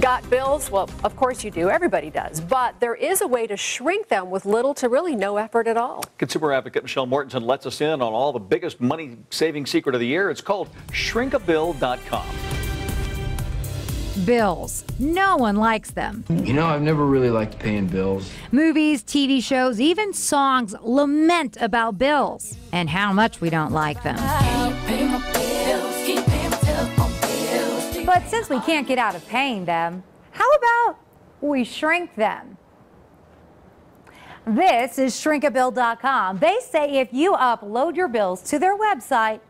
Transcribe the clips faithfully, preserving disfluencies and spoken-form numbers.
Got bills? Well, of course you do. Everybody does. But there is a way to shrink them with little to really no effort at all. Consumer advocate Michelle Mortensen lets us in on all the biggest money-saving secret of the year. It's called shrink a bill dot com. Bills. No one likes them. You know, I've never really liked paying bills. Movies, T V shows, even songs lament about bills and how much we don't like them. But since we can't get out of paying them, how about we shrink them? This is shrink a bill dot com. They say if you upload your bills to their website,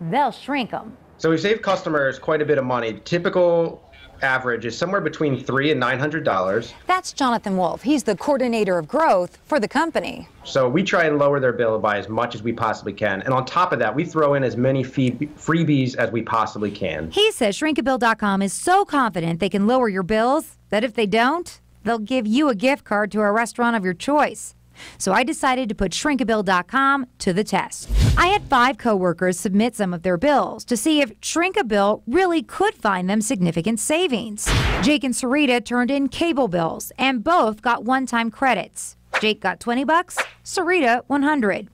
they'll shrink them. So we save customers quite a bit of money. Typical average is somewhere between three and nine hundred dollars. That's Jonathan Wolf. He's the coordinator of growth for the company. So we try and lower their bill by as much as we possibly can, and on top of that, we throw in as many fee freebies as we possibly can. He says shrink a bill dot com is so confident they can lower your bills that if they don't, they'll give you a gift card to a restaurant of your choice. So I decided to put shrink a bill dot com to the test. I had five coworkers submit some of their bills to see if Shrink a Bill really could find them significant savings. Jake and Sarita turned in cable bills, and both got one-time credits. Jake got twenty bucks, Sarita one hundred.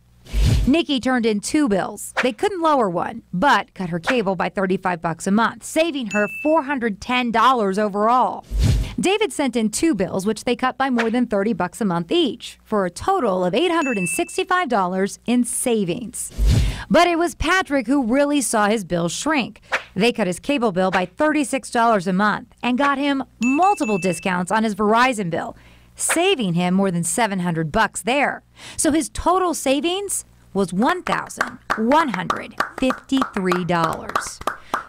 Nikki turned in two bills. They couldn't lower one, but cut her cable by thirty-five bucks a month, saving her four hundred ten dollars overall. David sent in two bills, which they cut by more than thirty bucks a month each, for a total of eight hundred sixty-five dollars in savings. But it was Patrick who really saw his bill shrink. They cut his cable bill by thirty-six dollars a month and got him multiple discounts on his Verizon bill, saving him more than seven hundred bucks there. So his total savings was one thousand one hundred fifty-three dollars.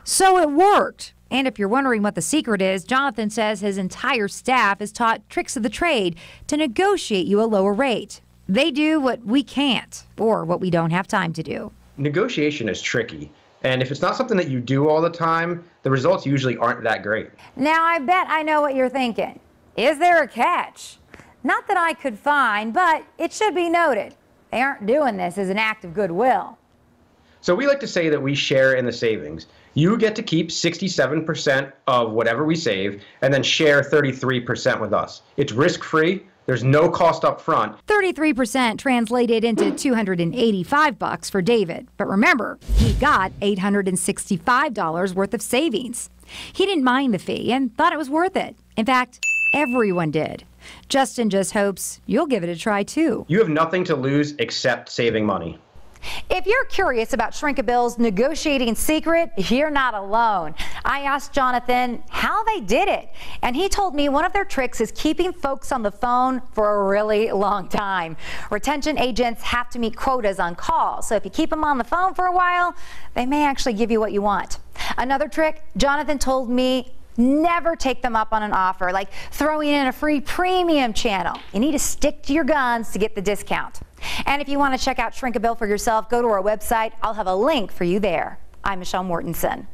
So it worked. And if you're wondering what the secret is, Jonathan says his entire staff is taught tricks of the trade to negotiate you a lower rate. They do what we can't, or what we don't have time to do. Negotiation is tricky, and if it's not something that you do all the time, the results usually aren't that great. Now, I bet I know what you're thinking. Is there a catch? Not that I could find, but it should be noted. They aren't doing this as an act of goodwill. So we like to say that we share in the savings. You get to keep sixty-seven percent of whatever we save and then share thirty-three percent with us. It's risk-free. There's no cost up front. thirty-three percent translated into two hundred eighty-five bucks for David. But remember, he got eight hundred sixty-five dollars worth of savings. He didn't mind the fee and thought it was worth it. In fact, everyone did. Justin just hopes you'll give it a try too. You have nothing to lose except saving money. If you're curious about Shrink a Bill's negotiating secret, you're not alone. I asked Jonathan how they did it, and he told me one of their tricks is keeping folks on the phone for a really long time. Retention agents have to meet quotas on calls, so if you keep them on the phone for a while, they may actually give you what you want. Another trick, Jonathan told me, never take them up on an offer, like throwing in a free premium channel. You need to stick to your guns to get the discount. And if you want to check out Shrink a Bill for yourself, go to our website. I'll have a link for you there. I'm Michelle Mortensen.